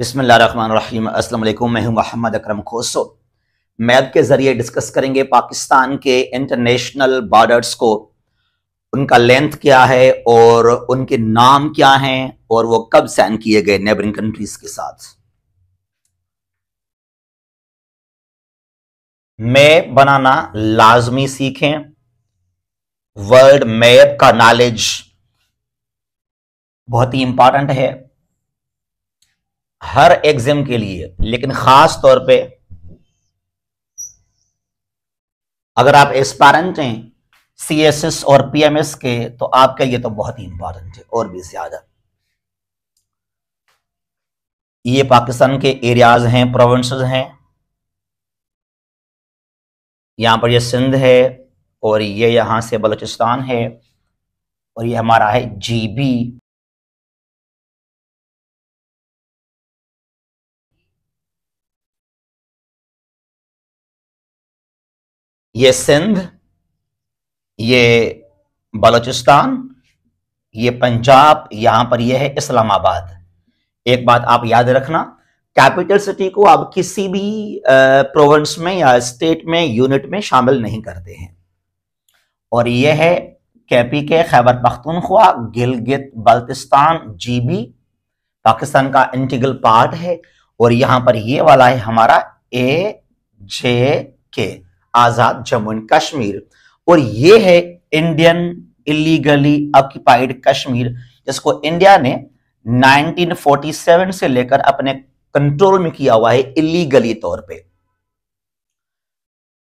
बिस्मिल्लाहिर्रहमानिर्रहीम। अस्सलाम वालेकुम। मैं हूं मोहम्मद अकरम खोसो। मैप के ज़रिए डिस्कस करेंगे पाकिस्तान के इंटरनेशनल बॉर्डर्स को, उनका लेंथ क्या है और उनके नाम क्या हैं और वो कब साइन किए गए नेबरिंग कंट्रीज के साथ। मैप बनाना लाजमी सीखें, वर्ल्ड मैप का नॉलेज बहुत ही इंपॉर्टेंट है हर एग्जाम के लिए, लेकिन खास तौर पे अगर आप एस्पायरेंट हैं सीएसएस और पीएमएस के तो आपके लिए तो बहुत ही इंपॉर्टेंट है और भी ज्यादा। ये पाकिस्तान के एरियाज हैं, प्रोविंसेस हैं। यहां पर ये सिंध है और ये यहां से बलूचिस्तान है और ये हमारा है जीबी। ये सिंध, ये बलूचिस्तान, ये पंजाब, यहां पर ये है इस्लामाबाद। एक बात आप याद रखना, कैपिटल सिटी को आप किसी भी प्रोविंस में या स्टेट में यूनिट में शामिल नहीं करते हैं। और ये है के खैबर पख्तूनख्वा, गिलगित बल्तिस्तान, जीबी पाकिस्तान का इंटीग्रल पार्ट है। और यहां पर ये वाला है हमारा AJK, आजाद जम्मू एंड कश्मीर। और ये है इंडियन इलीगली ऑक्यूपाइड कश्मीर, जिसको इंडिया ने 1947 से लेकर अपने कंट्रोल में किया हुआ है इलीगली तौर पे।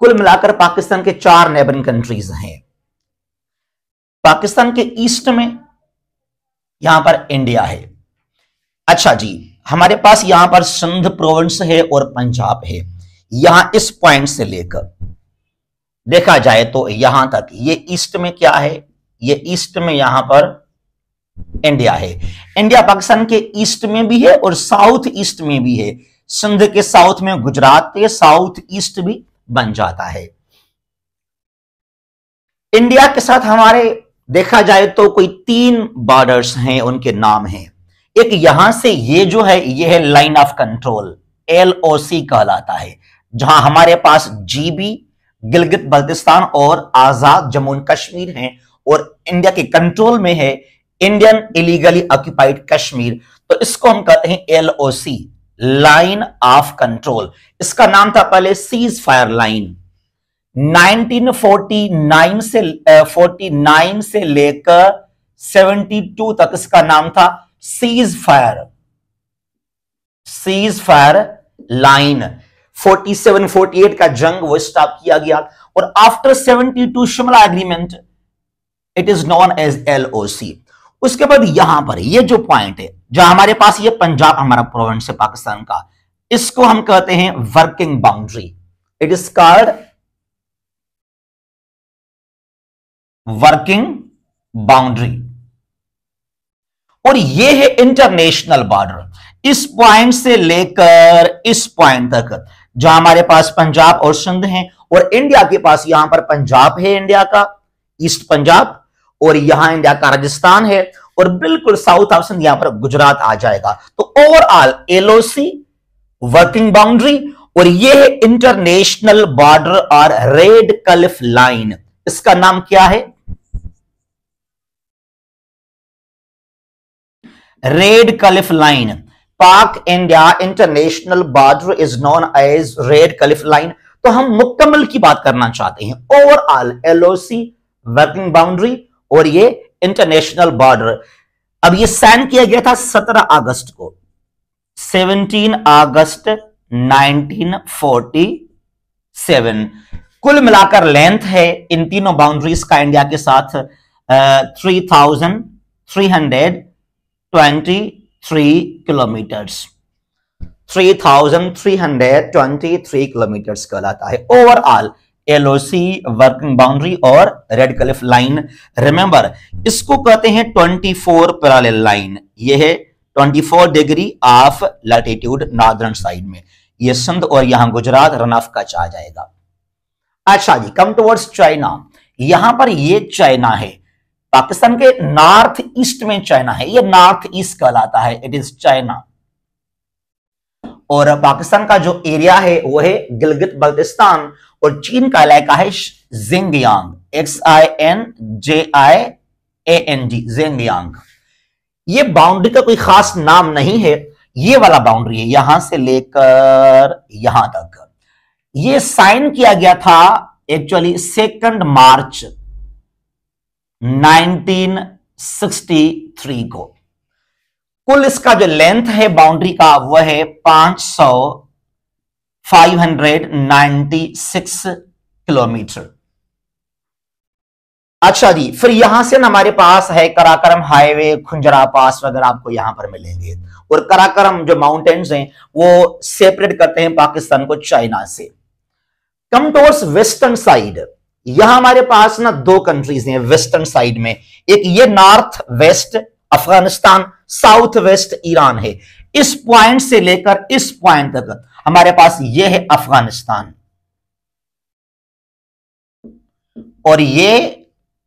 कुल मिलाकर पाकिस्तान के 4 नेबरिंग कंट्रीज हैं। पाकिस्तान के ईस्ट में यहां पर इंडिया है। अच्छा जी, हमारे पास यहां पर सिंध प्रोविंस है और पंजाब है। यहां इस पॉइंट से लेकर देखा जाए तो यहां तक ये ईस्ट में क्या है, ये ईस्ट में यहां पर इंडिया है। इंडिया पाकिस्तान के ईस्ट में भी है और साउथ ईस्ट में भी है। सिंध के साउथ में गुजरात के साउथ ईस्ट भी बन जाता है। इंडिया के साथ हमारे देखा जाए तो कोई 3 बॉर्डर्स हैं, उनके नाम हैं। एक यहां से ये जो है ये है लाइन ऑफ कंट्रोल, LOC कहलाता है, जहां हमारे पास जीबी, गिलगित बल्तिस्तान और आजाद जम्मू एंड कश्मीर हैं और इंडिया के कंट्रोल में है इंडियन इलीगली ऑक्यूपाइड कश्मीर। तो इसको हम कहते हैं LOC, लाइन ऑफ कंट्रोल। इसका नाम था पहले सीज फायर लाइन। 49 से लेकर 72 तक इसका नाम था सीज फायर लाइन। 47-48 का जंग वो स्टॉप किया गया और after 72 Shimla agreement it is known as LOC। उसके बाद यहां पर ये जो पॉइंट है जहां हमारे पास ये पंजाब हमारा प्रोविंस है पाकिस्तान का, इसको हम कहते हैं working boundary. It is called working boundary. और ये है इंटरनेशनल बॉर्डर, इस पॉइंट से लेकर इस पॉइंट तक, जहां हमारे पास पंजाब और सिंध हैं और इंडिया के पास यहां पर पंजाब है, इंडिया का ईस्ट पंजाब, और यहां इंडिया का राजस्थान है और बिल्कुल साउथ ऑफ सिंध यहां पर गुजरात आ जाएगा। तो ओवरऑल LOC वर्किंग बाउंड्री और ये है इंटरनेशनल बॉर्डर और रेडक्लिफ लाइन। इसका नाम क्या है? Radcliffe line. Pak India international border is known as Radcliffe line. तो हम मुकम्मल की बात करना चाहते हैं, ओवरऑल LOC वर्किंग बाउंड्री और ये इंटरनेशनल बॉर्डर। अब ये साइन किया गया था 17 अगस्त को, 17 अगस्त 1947। कुल मिलाकर लेंथ है इन तीनों बाउंड्रीज का इंडिया के साथ 3,323 किलोमीटर्स कहलाता है ओवरऑल LOC वर्किंग बाउंड्री और रेडक्लिफ लाइन। रिमेंबर, इसको कहते हैं 24 पैरेलल लाइन। ये है 24 degree of latitude northern side में, ये सिंध और यहां गुजरात रन ऑफ कच्छ आ जाएगा। अच्छा जी, कम टुवर्ड्स चाइना। यहां पर ये चाइना है, पाकिस्तान के नॉर्थ ईस्ट में चाइना है, ये नॉर्थ ईस्ट कहलाता है। It is China. और पाकिस्तान का जो एरिया है वो है गिलगित बल्तिस्तान और चीन का इलाका है जिंगयांग, XINJIANG, जिंगयांग। ये बाउंड्री का कोई खास नाम नहीं है, ये वाला बाउंड्री है यहां से लेकर यहां तक। ये साइन किया गया था एक्चुअली 2 मार्च 1963 को। कुल इसका जो लेंथ है बाउंड्री का वह है 596 किलोमीटर। अच्छा जी, फिर यहां से ना हमारे पास है कराकरम हाईवे, खुंजरा पास वगैरह आपको यहां पर मिलेंगे। और कराकरम जो माउंटेन्स हैं वो सेपरेट करते हैं पाकिस्तान को चाइना से। कम टुवर्ड्स वेस्टर्न साइड, यहां हमारे पास ना दो कंट्रीज हैं वेस्टर्न साइड में, एक ये north west Afghanistan, south west Iran है। इस पॉइंट से लेकर इस पॉइंट तक हमारे पास ये है अफगानिस्तान और ये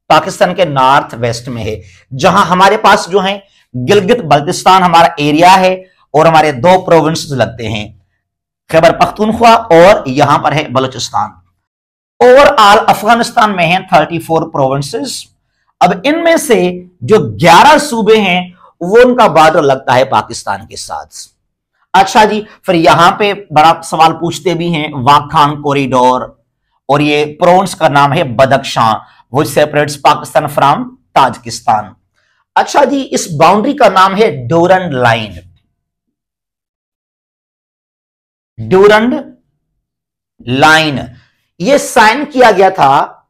पाकिस्तान के नॉर्थ वेस्ट में है, जहां हमारे पास जो है गिलगित बल्तिस्तान हमारा एरिया है और हमारे दो प्रोविंस लगते हैं खैबर पख्तूनख्वा और यहां पर है बलूचिस्तान। ओवरऑल अफगानिस्तान में है 34 प्रोविंसेस। अब इनमें से जो 11 सूबे हैं वो उनका बॉर्डर लगता है पाकिस्तान के साथ। अच्छा जी, फिर यहां पे बड़ा सवाल पूछते भी हैं वाखान कॉरिडोर और ये प्रोविंस का नाम है बदख्शान, वो सेपरेट्स पाकिस्तान फ्रॉम ताजिकिस्तान। अच्छा जी, इस बाउंड्री का नाम है डूरंड लाइन, डूरंड लाइन। ये साइन किया गया था,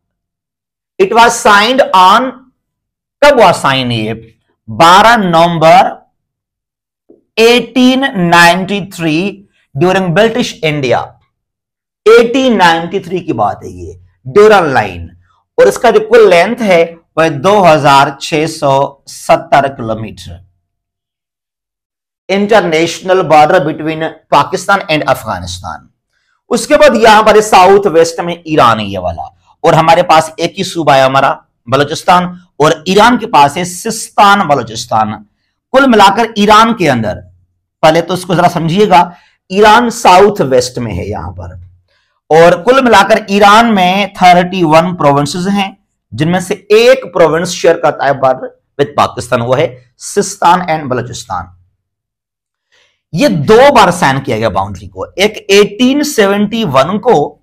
इट वाज साइंड ऑन, कब हुआ साइन ये, 12 नवंबर 1893 ड्यूरिंग ब्रिटिश इंडिया। 1893 की बात है ये डूरंड लाइन और इसका जो कुल लेंथ है वह 2670 kilometre. International border between Pakistan and Afghanistan. उसके बाद यहां पर साउथ वेस्ट में ईरान है ये वाला और हमारे पास एक ही सूबा है हमारा बलूचिस्तान और ईरान के पास है सिस्तान बलूचिस्तान। कुल मिलाकर ईरान के अंदर, पहले तो इसको जरा समझिएगा, ईरान साउथ वेस्ट में है यहां पर और कुल मिलाकर ईरान में 31 प्रोविंसेस हैं जिनमें से एक प्रोविंस शेयर करता है बॉर्डर विद पाकिस्तान, वो है सिस्तान एंड बलूचिस्तान। ये दो बार साइन किया गया बाउंड्री को, एक 1871 को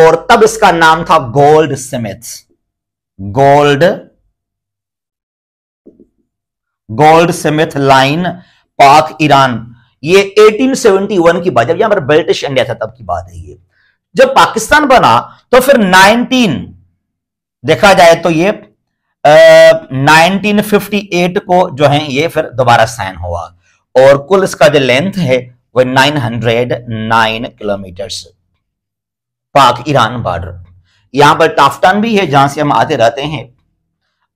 और तब इसका नाम था गोल्डस्मिथ लाइन पाक ईरान। ये 1871 की बात, जब यहां पर ब्रिटिश इंडिया था तब की बात है ये। जब पाकिस्तान बना तो फिर देखा जाए तो ये 1958 को जो है ये फिर दोबारा साइन हुआ और कुल इसका जो लेंथ है वह 909 किलोमीटर्स। पाक ईरान बॉर्डर, यहां पर टाफ्टान भी है जहां से हम आते रहते हैं।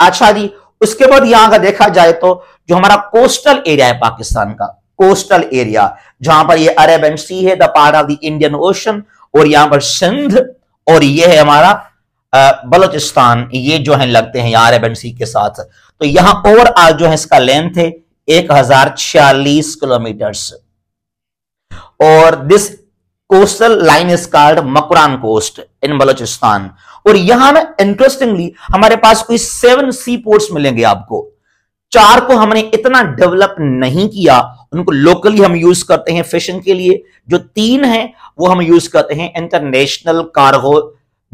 अच्छा जी, उसके बाद यहां का देखा जाए तो जो हमारा कोस्टल एरिया है पाकिस्तान का, कोस्टल एरिया जहां पर ये अरेबियन सी है, the part of the Indian ocean और यहां पर सिंध और ये है हमारा बलूचिस्तान, ये जो है लगते हैं यहां अरेबियन सी के साथ। तो यहां ओवरऑल जो है इसका लेंथ है 1046 किलोमीटर्स और this coastal line is called Makran coast in Balochistan. और यहां में इंटरेस्टिंगली हमारे पास कोई 7 सी पोर्ट्स मिलेंगे आपको। 4 को हमने इतना डेवलप नहीं किया, उनको लोकली हम यूज करते हैं फिशिंग के लिए, जो 3 हैं वो हम यूज करते हैं इंटरनेशनल कार्गो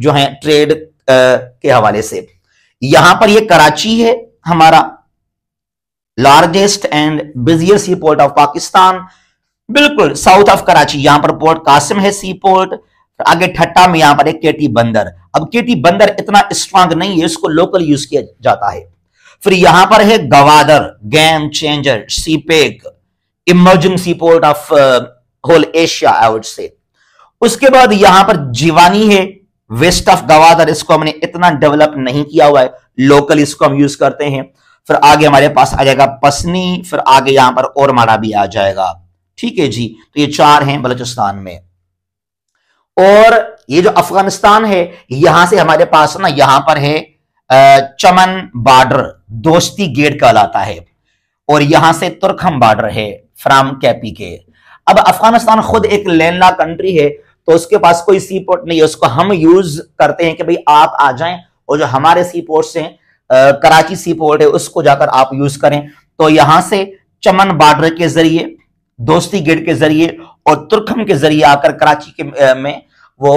जो है ट्रेड के हवाले से। यहां पर ये कराची है हमारा largest and busiest sea port of Pakistan, बिल्कुल साउथ ऑफ कराची। यहां पर पोर्ट कासिम है सी पोर्ट, आगे ठट्टा में यहां पर एक केटी बंदर। अब केटी बंदर इतना स्ट्रांग नहीं है, इसको लोकल यूज किया जाता है। फिर यहां पर है Gwadar, game changer C pack, emerging sea port of whole Asia I would say. उसके बाद यहां पर जिवानी है वेस्ट ऑफ गवादर, इसको हमने इतना डेवलप नहीं किया हुआ है, लोकल इसको हम यूज करते हैं। फिर आगे हमारे पास आ जाएगा पसनी, फिर आगे यहां पर और मारा भी आ जाएगा, ठीक है जी। तो ये 4 हैं बलूचिस्तान में। और ये जो अफगानिस्तान है यहां से हमारे पास ना यहां पर है चमन बॉर्डर, दोस्ती गेट कहलाता है और यहां से तुर्खम बॉर्डर है फ्रॉम कैपी के। अब अफगानिस्तान खुद एक लैंडलॉक कंट्री है, तो उसके पास कोई सी पोर्ट नहीं है, उसको हम यूज करते हैं कि भाई आप आ जाएं और जो हमारे सी पोर्ट्स हैं, कराची सी पोर्ट है, उसको जाकर आप यूज करें। तो यहां से चमन बॉर्डर के जरिए, दोस्ती गेट के जरिए और तुर्खम के जरिए आकर कराची के में वो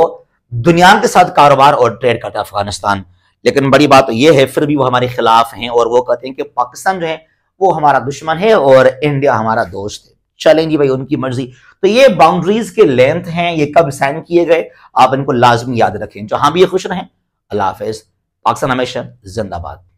दुनिया के साथ कारोबार और ट्रेड करता है अफगानिस्तान। लेकिन बड़ी बात यह है फिर भी वो हमारे खिलाफ हैं और वो कहते हैं कि पाकिस्तान जो है वो हमारा दुश्मन है और इंडिया हमारा दोस्त है। चलें जी भाई, उनकी मर्जी। तो ये बाउंड्रीज के लेंथ हैं, ये कब साइन किए गए, आप इनको लाजमी याद रखें। जहां भी ये खुश रहें। अल्लाह हाफिज़। पाकिस्तान हमेशा जिंदाबाद।